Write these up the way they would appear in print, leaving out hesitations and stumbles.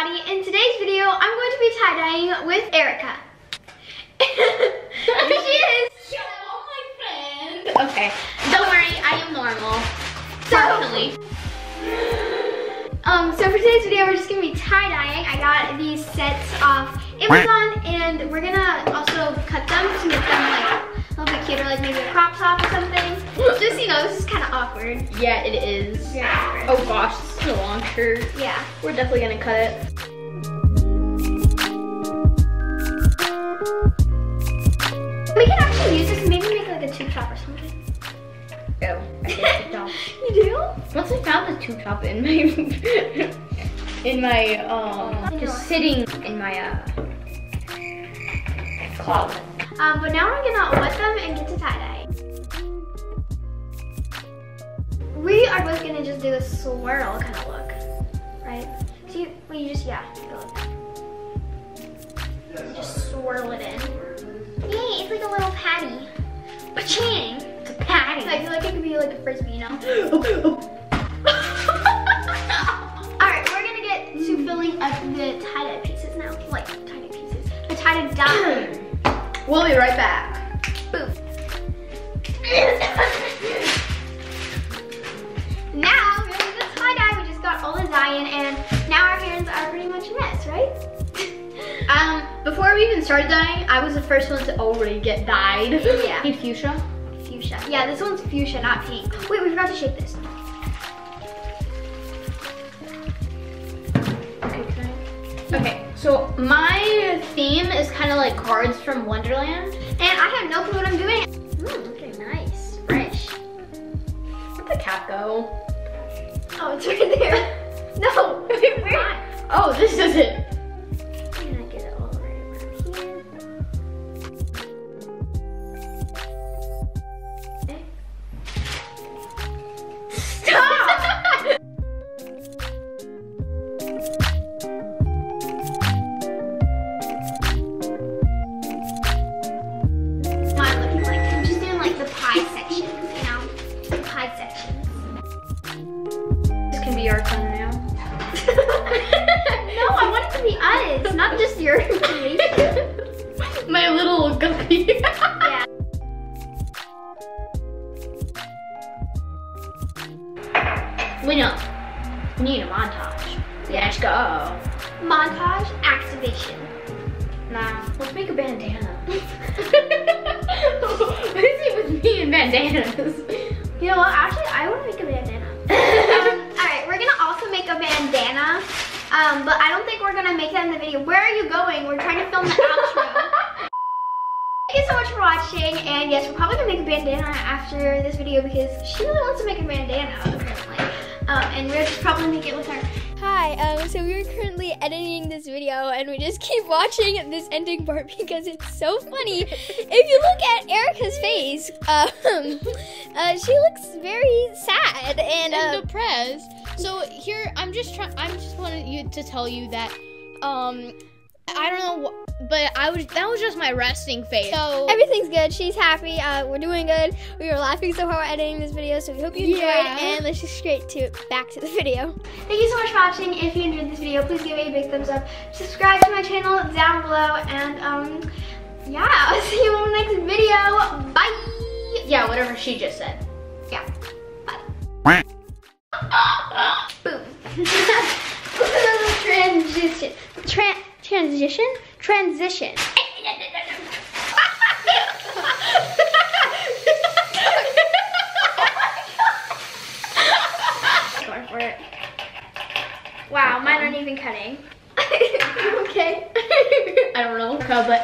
everybody. In today's video, I'm going to be tie-dyeing with Erica. Here she is. Hello, my friend. Okay. Don't worry, I am normal. Partially. So for today's video, we're just going to be tie-dyeing. I got these sets off Amazon, and we're going to also cut them to make them like a little bit cuter, like maybe a crop top or something. Just, you know, this is kind of awkward. Yeah, it is. Yeah. Oh gosh, this is a long shirt. Yeah. We're definitely going to cut it. We can actually use this and maybe make like a tube top or something. Oh, I did tube top. You do? Once I found the tube top in my, just sitting in my closet. But now we're gonna wet them and get to tie-dye. We are both gonna just do a swirl kind of look, right? So you just swirl it in. Yay, it's like a little patty. Ba-ching! It's a patty. I feel like it could be like a frisbee, you know? Alright, we're gonna get to filling up the tie-dye pieces now. Like, tiny pieces. The tie-dye dye. We'll be right back. Boom. Now, here's the tie-dye. We just got all the dye in, and now our hands are pretty much a mess, right? Before we even started dyeing, I was the first one to already get dyed. Yeah. Need fuchsia? Fuchsia. Yeah, this one's fuchsia, not pink. Wait, we forgot to shake this. Okay, so my theme is kind of like cards from Wonderland. And I have no clue what I'm doing. Ooh, looking nice, fresh. Where'd the cat go? Oh, it's right there. No, where's mine? Oh, this is it. I'm gonna get it all right around here. Okay. Stop! It's not just your information. My little guppy. Yeah. We need a montage. Yeah. Let's go. Montage activation. Nah, let's make a bandana. What is it with me and bandanas? You know what, actually I want to make a bandana. Alright, we're gonna also make a bandana. But I don't think we're gonna make that in the video. Where are you going? We're trying to film the outro. Thank you so much for watching, and yes, we're probably gonna make a bandana after this video because she really wants to make a bandana, apparently. And we're just probably gonna make it with her. Hi, so we're currently editing this video, and we just keep watching this ending part because it's so funny. If you look at Erica's face, she looks very sad and depressed. So here, I just wanted to tell you that, I don't know what, but that was just my resting face. So everything's good. She's happy. We're doing good. We were laughing so hard while editing this video, so we hope you enjoyed. Yeah. And let's just back to the video. Thank you so much for watching. If you enjoyed this video, please give me a big thumbs up. Subscribe to my channel down below, and yeah, I'll see you in the next video. Bye. Yeah, whatever she just said. Yeah. Bye. Boom. Transition. Transition? Transition. Going for it. Wow, mine aren't even cutting. Okay. I don't know, but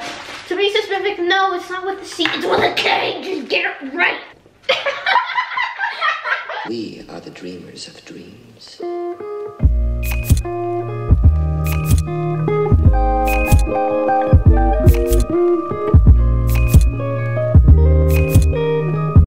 to be specific, no, it's not with the C, it's with a K. Just get it right. We are the dreamers of dreams.